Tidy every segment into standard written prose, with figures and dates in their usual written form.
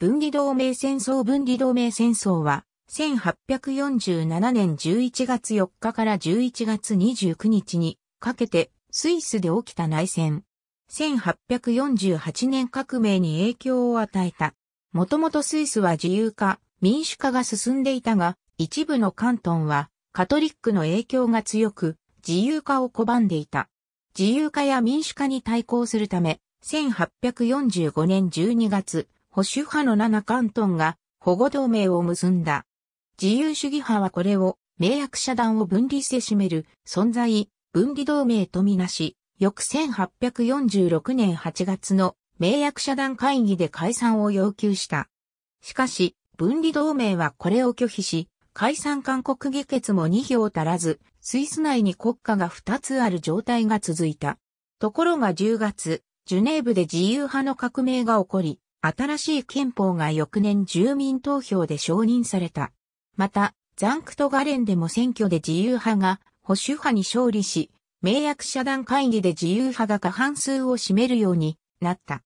分離同盟戦争。分離同盟戦争は、1847年11月4日から11月29日にかけてスイスで起きた内戦。1848年革命に影響を与えた。もともとスイスは自由化、民主化が進んでいたが、一部のカントンはカトリックの影響が強く、自由化を拒んでいた。自由化や民主化に対抗するため、1845年12月、保守派の7カントンが保護同盟を結んだ。自由主義派はこれを、盟約社団を分離せしめる存在、分離同盟とみなし、翌1846年8月の盟約社団会議で解散を要求した。しかし、分離同盟はこれを拒否し、解散勧告議決も2票足らず、スイス内に国家が2つある状態が続いた。ところが10月、ジュネーブで自由派の革命が起こり、新しい憲法が翌年住民投票で承認された。また、ザンクトガレンでも選挙で自由派が保守派に勝利し、盟約社団会議で自由派が過半数を占めるようになった。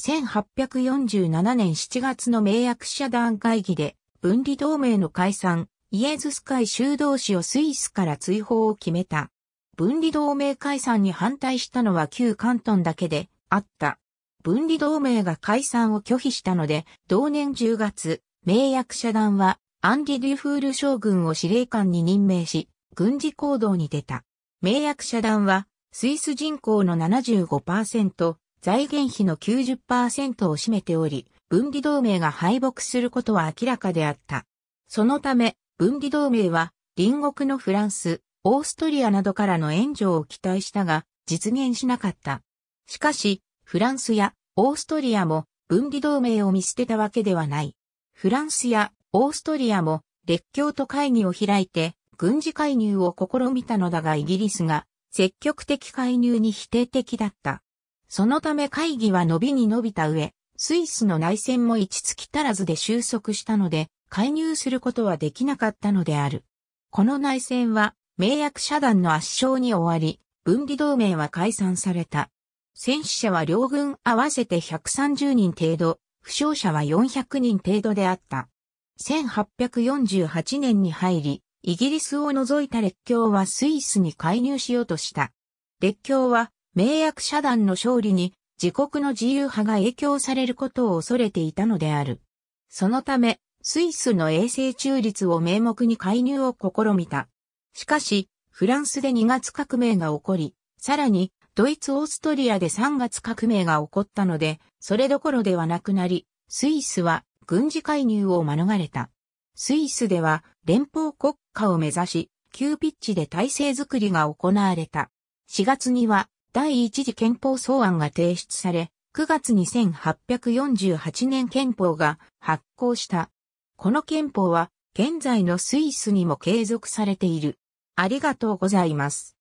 1847年7月の盟約社団会議で、分離同盟の解散、イエズス会修道士をスイスから追放を決めた。分離同盟解散に反対したのは9カントンだけであった。分離同盟が解散を拒否したので、同年10月、盟約社団はアンリ・デュフール将軍を司令官に任命し、軍事行動に出た。盟約社団は、スイス人口の 75%、財源比の 90% を占めており、分離同盟が敗北することは明らかであった。そのため、分離同盟は、隣国のフランス、オーストリアなどからの援助を期待したが、実現しなかった。しかし、フランスやオーストリアも分離同盟を見捨てたわけではない。フランスやオーストリアも列強と会議を開いて軍事介入を試みたのだがイギリスが積極的介入に否定的だった。そのため会議は伸びに伸びた上、スイスの内戦も一月足らずで収束したので介入することはできなかったのである。この内戦は盟約社団の圧勝に終わり、分離同盟は解散された。戦死者は両軍合わせて130人程度、負傷者は400人程度であった。1848年に入り、イギリスを除いた列強はスイスに介入しようとした。列強は、盟約社団の勝利に自国の自由派が影響されることを恐れていたのである。そのため、スイスの永世中立を名目に介入を試みた。しかし、フランスで2月革命が起こり、さらに、ドイツ・オーストリアで3月革命が起こったので、それどころではなくなり、スイスは軍事介入を免れた。スイスでは連邦国家を目指し、急ピッチで体制づくりが行われた。4月には第一次憲法草案が提出され、9月に1848年憲法が発効した。この憲法は現在のスイスにも継続されている。ありがとうございます。